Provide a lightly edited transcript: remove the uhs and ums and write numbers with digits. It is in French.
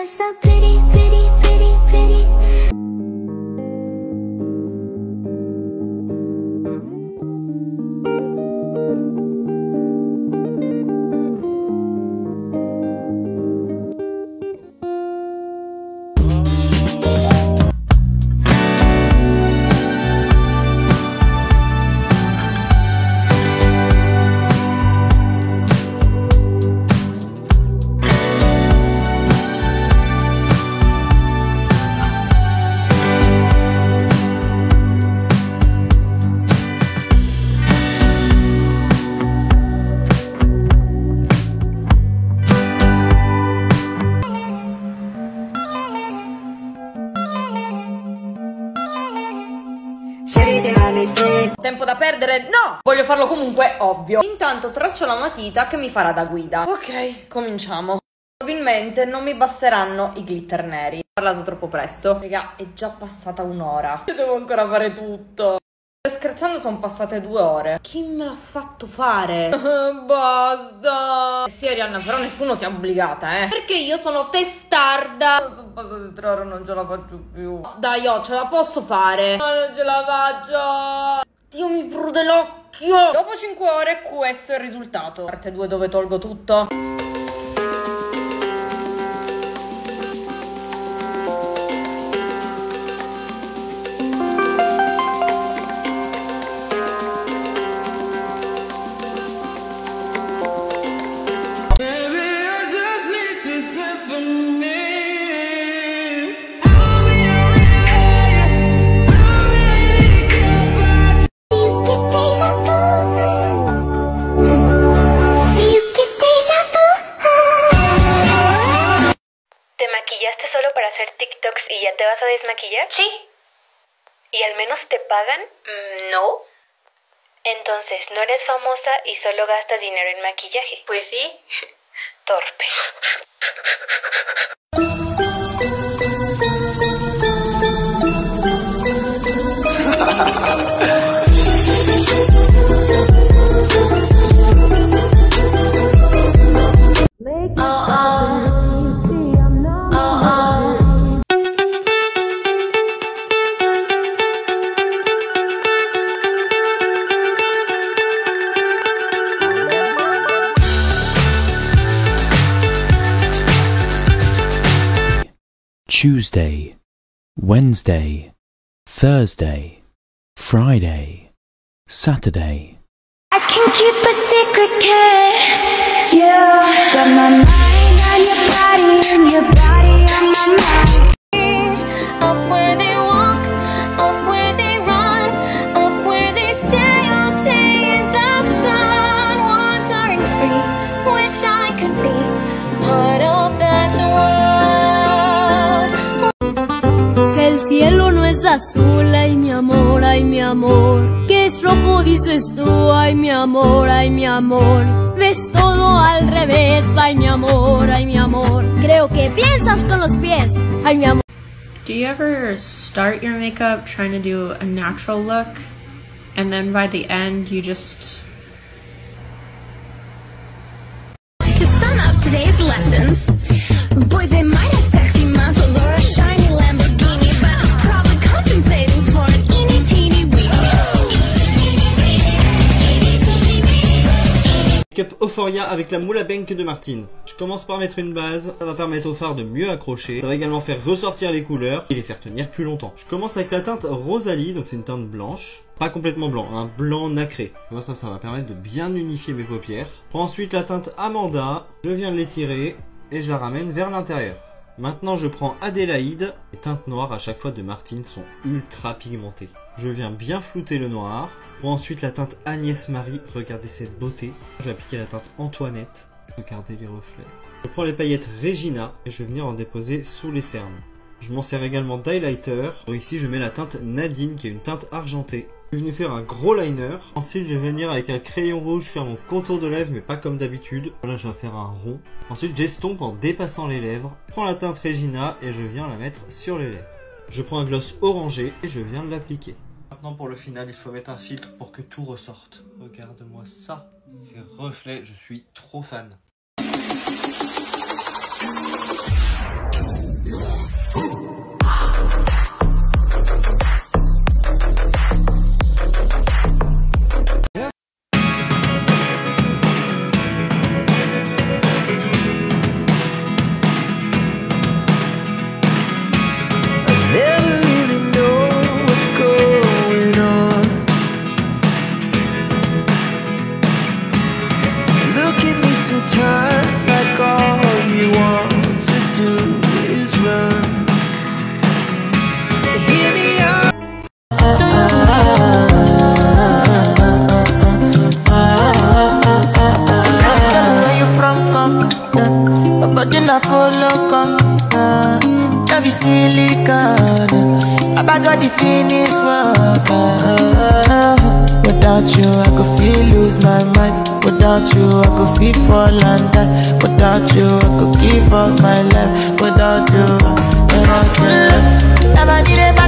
was so pretty, pretty, pretty, pretty. Tempo da perdere? No! Voglio farlo comunque, ovvio. Intanto traccio la matita che mi farà da guida. Ok, cominciamo. Probabilmente non mi basteranno i glitter neri. Ho parlato troppo presto. Raga, è già passata un'ora. Io devo ancora fare tutto. Sto scherzando, sono passate 2 ore. Chi me l'ha fatto fare? Basta. Sì, Arianna, però nessuno ti ha obbligata, eh. Perché io sono testarda. Sono passate 3 ore, non ce la faccio più. Dai, io ce la posso fare. No, non ce la faccio. Dio, mi prude l'occhio. Dopo 5 ore questo è il risultato. Parte 2 dove tolgo tutto. Sí. ¿Y al menos te pagan? No. Entonces, no eres famosa y solo gastas dinero en maquillaje. Pues sí. Torpe. Tuesday, Wednesday, Thursday, Friday, Saturday. I can keep a secret, kid. You got my mind on your body and your body on my mind. Up where they walk, up where they run, up where they stay all day in the sun. Wandering free, wish I could be part of that world. El cielo no es azul, ay mi amor, que es rojo, dices tú, ay mi amor, ves todo al revés, ay mi amor, creo que piensas con los pies, ay mi amor. Do you ever start your makeup trying to do a natural look, and then by the end you just... To sum up today's lesson, boys they might have sexy muscles or a shiny Lamborghini. Euphoria avec la Moula Bank de Martine. Je commence par mettre une base, ça va permettre au fard de mieux accrocher, ça va également faire ressortir les couleurs et les faire tenir plus longtemps. Je commence avec la teinte Rosalie, donc c'est une teinte blanche, pas complètement blanc, un blanc nacré. Moi ça, ça va permettre de bien unifier mes paupières. Ensuite la teinte Amanda, je viens de l'étirer et je la ramène vers l'intérieur. Maintenant je prends Adélaïde, les teintes noires à chaque fois de Martine sont ultra pigmentées. Je viens bien flouter le noir. Pour ensuite la teinte Agnès-Marie, regardez cette beauté. Je vais appliquer la teinte Antoinette, regardez les reflets. Je prends les paillettes Regina et je vais venir en déposer sous les cernes. Je m'en sers également d'highlighter. Ici je mets la teinte Nadine qui est une teinte argentée. Je suis venu faire un gros liner. Ensuite je vais venir avec un crayon rouge faire mon contour de lèvres mais pas comme d'habitude. Là je vais faire un rond. Ensuite j'estompe en dépassant les lèvres. Je prends la teinte Regina et je viens la mettre sur les lèvres. Je prends un gloss orangé et je viens l'appliquer. Maintenant pour le final il faut mettre un filtre pour que tout ressorte. Regarde-moi ça, ces reflets, je suis trop fan. follow come. Now be silicone. Baba got the finish work. Without you, I could feel lose my mind. Without you, I could feel fall and die. Without you, I could give up my life. Without you, without you.